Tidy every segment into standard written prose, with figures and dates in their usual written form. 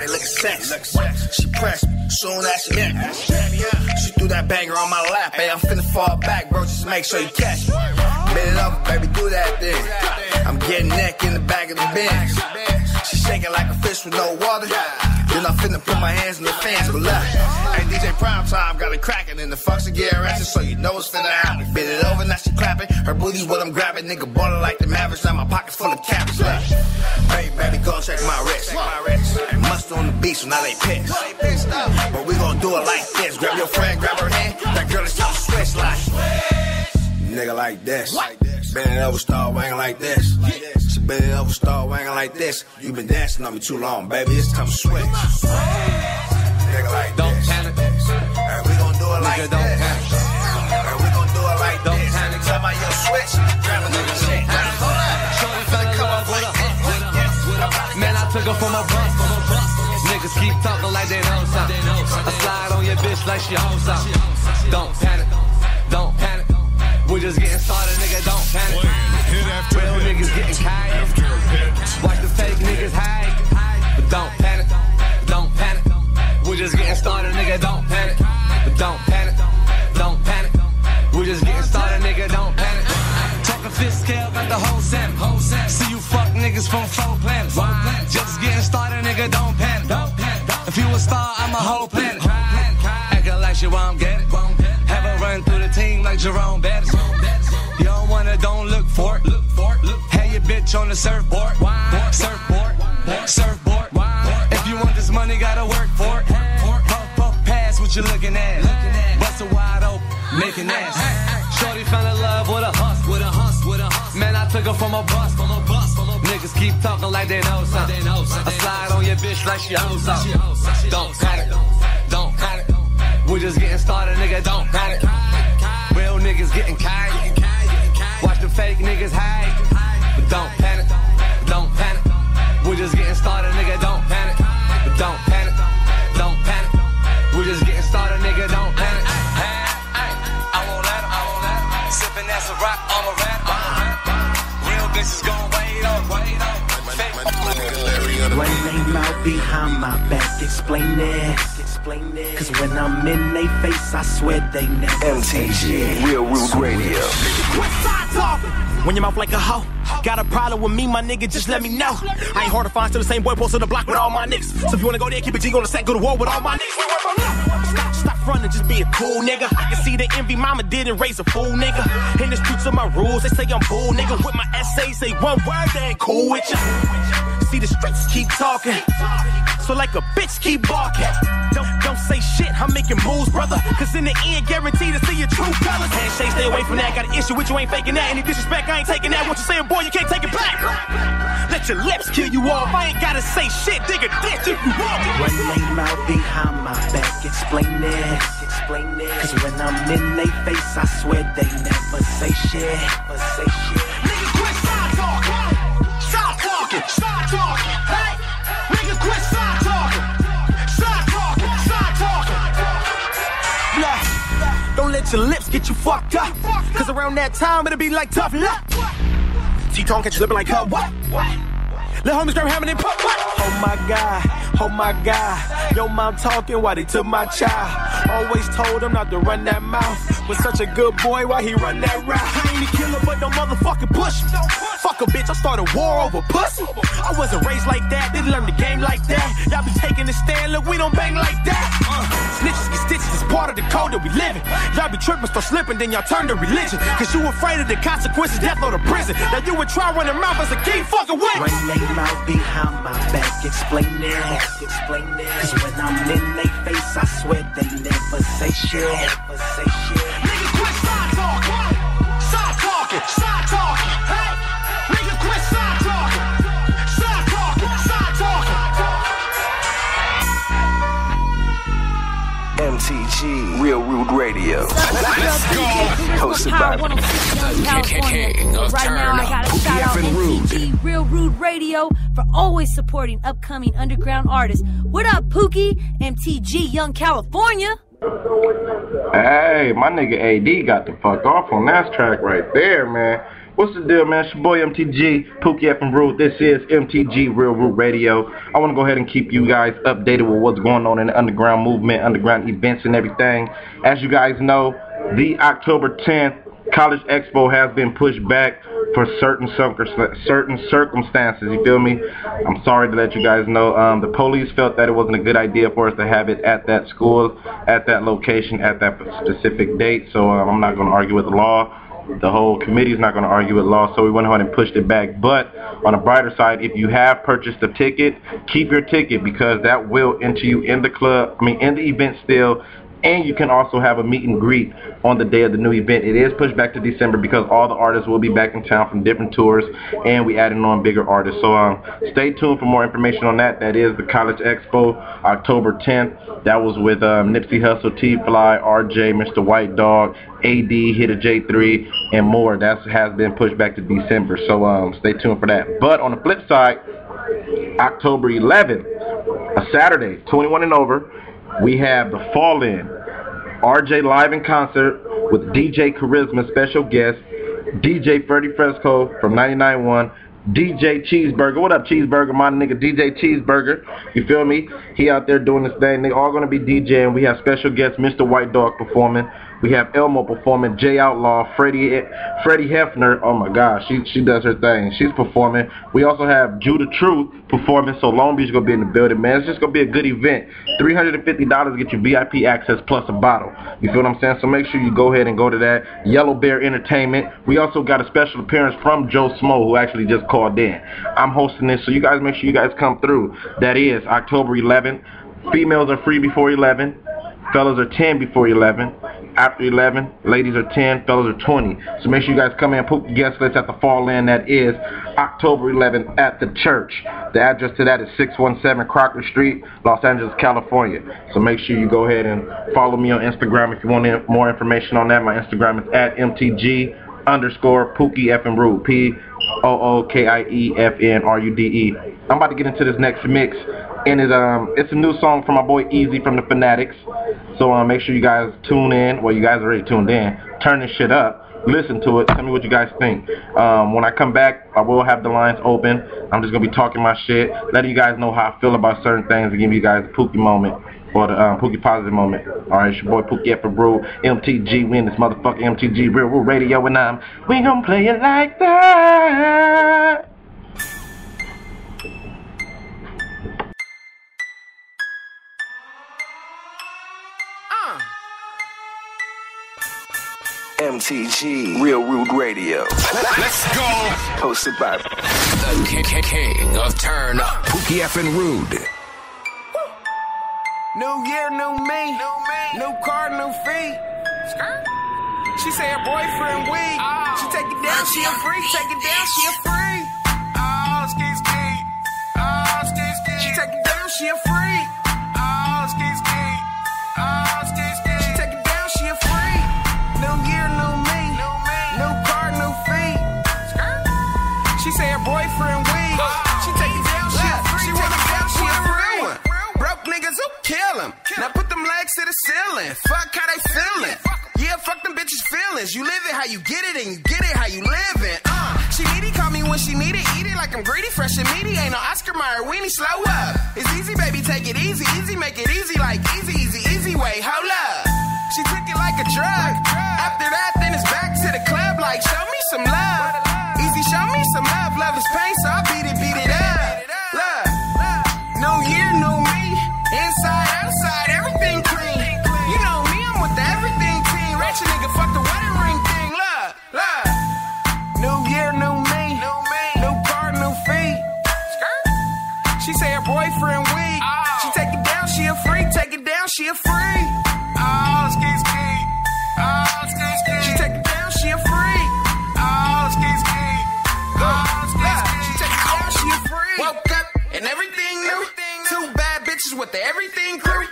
They look sex. She pressed soon as she met. She threw that banger on my lap. Hey, I'm finna fall back, bro. Just make sure you catch me. Mid up, baby, do that thing. I'm getting neck in the back of the bench. She shaking like a fish with no water. Then I finna put my hands in the fans, but look. Hey, DJ Prime Time got it cracking in the function gear action, so you know it's finna happen. Bend it over, now she clapping. Her booty's what I'm grabbing. Nigga ballin' like the Mavericks, now my pocket's full of cabbage. Hey, baby, go check my wrist. And mustard on the beach, so now they pissed. But we gon' do it like this. Grab your friend, grab her hand. That girl is talking switch like. Nigga like this. Bend it over, start wangin' like this. She bend it over, start wangin' like this. You been dancing on me too long, baby. It's time to switch. Nigga like don't this. Panic. Right, we gon' do it like nigga, don't this. Panic. Right, we gon' do it like don't this. Panic. Tell my yo switch. Grab another shit. Hold up. Shorty fella come up with a. Man, I took her from my bus. Niggas keep talking like they know something. I slide on your bitch like she holds out. Don't panic. Don't panic. We just getting started, nigga, don't panic. Hit after real hit, niggas getting tired. Watch the fake niggas hide. But don't panic, don't panic. We just getting started, nigga, don't panic. But don't panic, don't panic. We just getting started, nigga, don't panic. Talking fifth scale about the whole set. See you fuck niggas from four planets. Just getting started, nigga, don't panic. If you a star, I'm a whole planet. Acting like shit while I'm getting it. Have a run through the team like Jerome Bettis. You don't want it, don't look for it. Have your bitch on the surfboard. Surfboard. If you want this money, gotta work for it. Puff, pass what you looking at. Bust a wide open, making ass. Shorty fell in love with a hustle. Man, I took her from a bus. Niggas keep talking like they know something. I slide on your bitch like she owes up. Don't cut it. Don't cut it. We just getting started, nigga, don't panic. Real niggas getting tired. Watch the fake niggas hide. But don't panic, don't panic. We just getting started, nigga, don't panic. But don't panic, don't panic. We just getting started, nigga, don't panic. I won't let 'em. Sippin' that's a rock, I'm a rat. Real bitches gon' wait on. When they mouth behind my back, explain it. Cause when I'm in they face, I swear they never. MTG Real Rude Radio. What side's off? When your mouth like a hoe. Got a problem with me, my nigga, just let me know. I ain't hard to find, still the same boy posted the block with all my niggas. So if you wanna go there, keep a G on the set, go to war with all my niggas. Stop running, just be a cool nigga. I can see the envy mama didn't raise a fool nigga. In the streets of my rules, they say I'm bull nigga. With my essays, say one word, they ain't cool with ya. See the streets keep talking, so like a bitch keep barking. Don't say shit, I'm making moves, brother. Cause in the end, guaranteed to see your true colors. Handshake, stay away from that. Got an issue with you, ain't faking that. Any disrespect, I ain't taking that. What you saying, boy, you can't take it back. Let your lips kill you off. I ain't gotta say shit, nigga, dick if you want. When they mouth behind my back, explain it. Cause when I'm in they face, I swear they never say shit. Nigga, quit side talking. Stop talking. Stop talking. Hey, nigga, quit side talking. Don't let your lips get you fucked up. Cause around that time it'll be like tough luck. T-Tone catch you slipping like her. What? Let homies grab hammer and pop. What? Oh my god. Yo mom talking while they took my child. Always told him not to run that mouth. Was such a good boy while he run that route. I ain't a killer but no motherfucking push. Fuck a bitch, I started war over pussy. I wasn't raised like that, didn't learn the game like that. Y'all be taking a stand, look we don't bang like that. Snitches get stitches, it's part of the code that we live in. Y'all be tripping, start slipping, then y'all turn to religion. Cause you afraid of the consequences, death or the prison. Now you would try running mouth as a king, fucking with. When they mouth behind my back, explain it. Cause when I'm in they face, I swear they never say shit. Nigga, quit side talking. Side talking, side talking. Hey, nigga, quit side talking. Side talking, side talking. MTG Real Rude Radio. Let's go. Hosted by California. Right now, I gotta shout out MTG Real Rude Radio for always supporting upcoming underground artists. What up, Pookie? MTG Young California. Hey, my nigga AD got the fuck off on that track right there, man. What's the deal, man? It's your boy MTG, Pookie from Rude. This is MTG Real Rude Radio. I want to go ahead and keep you guys updated with what's going on in the underground movement, underground events and everything. As you guys know, the October 10th College Expo has been pushed back for certain circumstances, you feel me? I'm sorry to let you guys know. The police felt that it wasn't a good idea for us to have it at that school, at that location, at that specific date, so I'm not going to argue with the law. The whole committee is not going to argue with law, so we went ahead and pushed it back. But on a brighter side, if you have purchased a ticket, keep your ticket, because that will enter you in the club, in the event still. And you can also have a meet and greet on the day of the new event. It is pushed back to December because all the artists will be back in town from different tours, and we adding on bigger artists. So stay tuned for more information on that. That is the College Expo, October 10th. That was with Nipsey Hussle, T-Fly, RJ, Mr. White Dog, AD, Hitta J3, and more. That has been pushed back to December. So stay tuned for that. But on the flip side, October 11th, a Saturday, 21 and over, we have The Fall In, RJ live in concert with DJ Charisma, special guest, DJ Ferdy Fresco from 99.1, DJ Cheeseburger. What up, Cheeseburger? My nigga, DJ Cheeseburger. You feel me? He out there doing his thing. They all going to be DJing. We have special guests, Mr. White Dog performing. We have Elmo performing, Jay Outlaw, Freddie Hefner. Oh, my gosh. She does her thing. She's performing. We also have Judah Truth performing. So Long Beach is going to be in the building, man. It's just going to be a good event. $350 get you VIP access plus a bottle. You feel what I'm saying? So make sure you go ahead and go to that. Yellow Bear Entertainment. We also got a special appearance from Joe Smo, who actually just called in. I'm hosting this, so you guys make sure you guys come through. That is October 11th. Females are free before 11. Fellas are 10 before 11. After 11, ladies are 10, fellas are 20. So make sure you guys come in, put guest list at The Fall In. That is October 11th at the church. The address to that is 617 Crocker Street, Los Angeles, California. So make sure you go ahead and follow me on Instagram if you want more information on that. My Instagram is at MTG_PookieFNRude. POOKIEFNRUDE. I'm about to get into this next mix, and it's a new song from my boy Easy from the Fanatics. So make sure you guys tune in. Well, you guys already tuned in. Turn this shit up. Listen to it. Tell me what you guys think. When I come back, I will have the lines open. I'm just gonna be talking my shit, letting you guys know how I feel about certain things, and give you guys the Pookie moment or the Pookie positive moment. All right, it's your boy Pookie for Bro MTG. We in this motherfucking MTG Real World Radio, and we gonna play it like that. MTG Real Rude Radio. Let's go. Hosted by the king of turn up, Pookie Effin' Rude. New year, new me, new car, new fee. Skirt. She say her boyfriend weak. Oh. She take it down, she a freak. Take it down, she a freak. Oh, skis, skis. Oh, skis, skis. She take it down, she a freak. Oh, skis, skis. Oh, skis, skis. She take it down, she a freak. New year, new me, new car, new fee. Skirt. She say her boyfriend weak. She take it down, she a freak. She want it down, she a real one. Broke niggas who kill them. Now put them legs to the ceiling. Fuck how they feeling. Yeah, fuck them bitches' feelings. You live it how you get it, and you get it how you live it. She needy, call me when she need it. Eat it like I'm greedy, fresh and meaty. Ain't no Oscar Mayer, weenie, slow up. It's easy, baby, take it easy. Easy, make it easy, like easy, easy, easy way. Hold up. She took it like a drug. After that, then it's back to the club, like show me some love. Easy, show me some love. Love is pain, so I beat it up. Love. No year, no me. Inside, outside, everything clean. You know me, I'm with the everything team. Ratchet nigga, fuck the wedding ring thing. Love, love. New year, new me. New car, new feet. Skirt. She say her boyfriend weak. She take it down, she a freak. Take it down, she a freak. Oh, ski, ski. Oh, ski, ski. She take it down, she a freak. Oh, ski, ski. Oh, ski, ski. She take it down, she a freak. Woke up and everything new. Two bad bitches with the everything crew.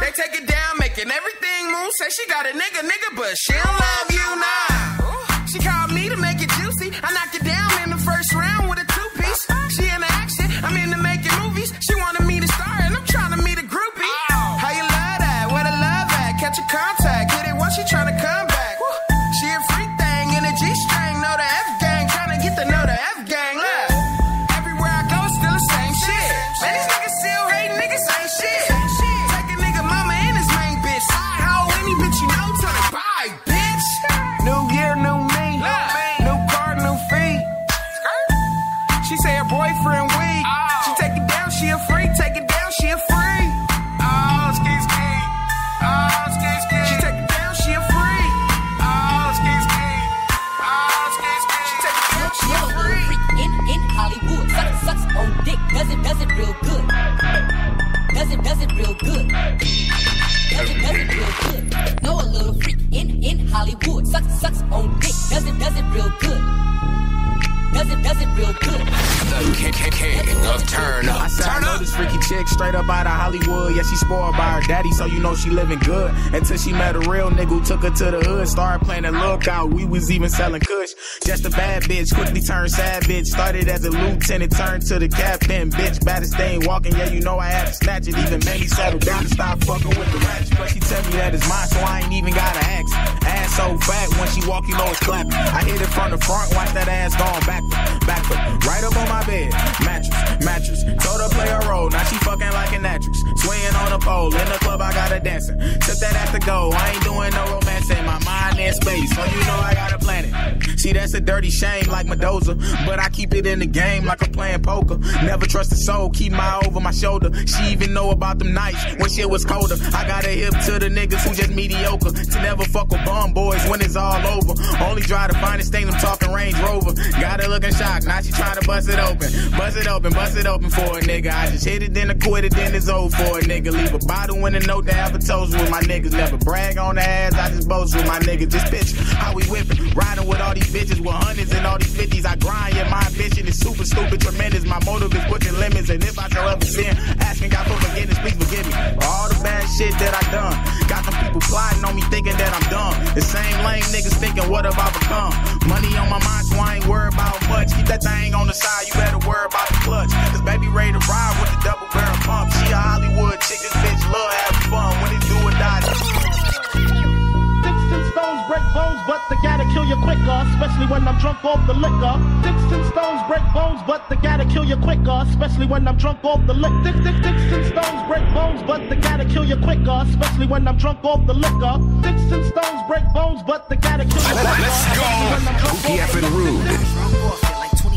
They take it down, making everything move. Say she got a nigga, but she don't love you now. She called me to make it juicy. I knocked it down in the first round with a two-piece. She in the action, I'm in the making movies. She wanted me to star, and I'm trying to meet a groupie. How you love that? Where the love at? Catch a contact, get it once she trying to come back. She a freak thing in a G-string, know the F-gang. Does it real good. Know a little freak in Hollywood. Sucks on dick. Does it real good. Does it real good. The king of turn up. I said I know this freaky chick straight up out of Hollywood. Yeah, she spoiled by her daddy, so you know she living good. Until she met a real nigga who took her to the hood. Started playing the lookout, we was even selling kush. Just a bad bitch, quickly turned savage. Started as a lieutenant, turned to the captain. Bitch, baddest thing walking, yeah, you know I had to snatch it. Even made me settle down to stop fucking with the ratchet. But she tell me that it's mine, so I ain't even gotta ask. Ass so fat, when she walk, you know it's clapping. I hit it from the front, watch that ass going back. Backward, right up on my bed, mattress, told her play a role, now she fucking like an actress, swinging on a pole, in the club I got her dancing, took that ass to go, I ain't doing no romance, in my mind in space, so you know I got a planet, see that's a dirty shame like Mendoza, but I keep it in the game like I'm playing poker, never trust a soul, keep my eye over my shoulder, she even know about them nights, when shit was colder, I got a hip to the niggas who just mediocre, to never fuck with bum boys when it's all over, only try to find this thing, them talking Range Rover, got her looking shocked, now she trying to bust it open for a nigga. I just hit it, then I quit it, then it's over for a nigga. Leave a bottle and a note to have a toast with my niggas. Never brag on the ass, I just boast with my niggas. Just picture how we whippin', riding with all these bitches with hundreds and all these 50s. I grind, yeah, my ambition is super stupid, tremendous. My motive is pushing limits, and if I show up and sin, asking God for forgiveness, please forgive me for all the bad shit that I done. Got them people plotting on me, thinking that I'm dumb. The same lame niggas thinking, what have I become? Money on my mind, so I ain't worried about much. Keep that thing on the side, you better worry about the clutch. This baby ready to ride with the double barrel pump. She a Hollywood chick, this bitch love having fun. When it do or die, sticks and stones break bones, but they gotta kill you quicker, especially when I'm drunk off the liquor. Sticks and stones break bones, but they gotta kill you quicker, especially when I'm drunk off the liquor. Sticks and stones break bones, but they gotta kill you quicker, especially when I'm drunk off the liquor. Sticks and stones break bones, but they gotta kill you quicker. Let's go. Pookie F and Rude.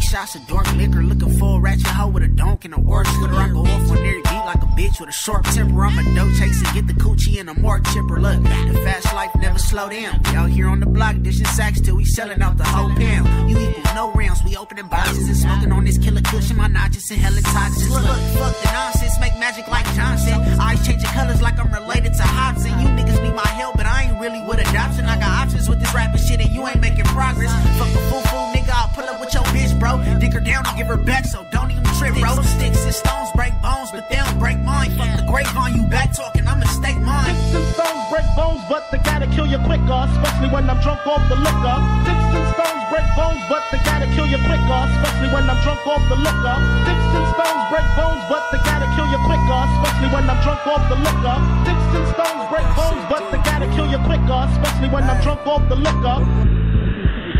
Shots of dark liquor, looking for a ratchet hoe with a donk and a war slitter. I go off on every beat like a bitch with a sharp temper. I'm a dough chaser, get the coochie and a mark chipper. Look, the fast life never slow down. We out here on the block, dishing sacks till we selling out the whole pound. You equal no rounds, we opening boxes and smoking on this killer cushion. My notches and hella toxins. Look, fuck the nonsense, make magic like Johnson. I change the colors like I'm related to Hobson. You niggas be my hell, but I ain't really with adoption. I got options with this rapping shit and you ain't making progress. Fuck a fool, nigga, I'll pull up with your bitch, bro. Dig her down and give her back, so don't even trip, bro. Sticks and stones break bones, but they don't break mine. Fuck the grapevine, you back talking, I'ma stake mine. Sticks and stones break bones, but they gotta kill you quicker, especially when I'm drunk off the liquor. Sticks and stones break bones, but they gotta kill you quicker, especially when I'm drunk off the liquor. Sticks and stones break bones, but they gotta kill you quicker, especially when I'm drunk off the liquor. Sticks and stones break bones, but they gotta kill you quicker, especially when I'm drunk off the liquor.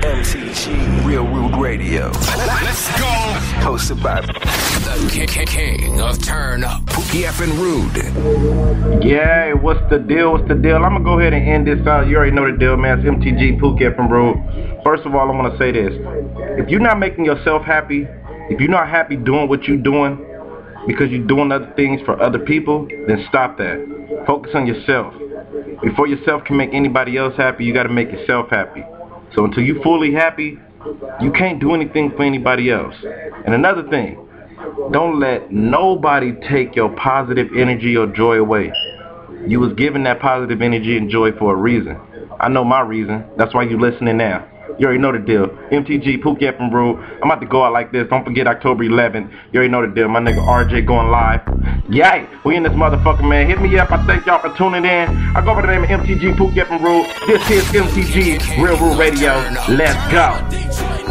MTG Real Rude Radio. Let's go. Hosted by the king of turn up, Pookie F and Rude. Yeah, what's the deal? What's the deal? I'm gonna go ahead and end this out. You already know the deal, man. It's MTG Pookie F and Rude. First of all, I want to say this: if you're not making yourself happy, if you're not happy doing what you're doing because you're doing other things for other people, then stop that. Focus on yourself. Before yourself can make anybody else happy, you got to make yourself happy. So until you're fully happy, you can't do anything for anybody else. And another thing, don't let nobody take your positive energy or joy away. You was given that positive energy and joy for a reason. I know my reason. That's why you're listening now. You already know the deal. MTG, Pookie F and Rude. I'm about to go out like this. Don't forget October 11th. You already know the deal. My nigga RJ going live. Yay! We in this motherfucker, man. Hit me up. I thank y'all for tuning in. I go by the name of MTG, Pookie F and Rude. This is MTG Real Rude Radio. Let's go.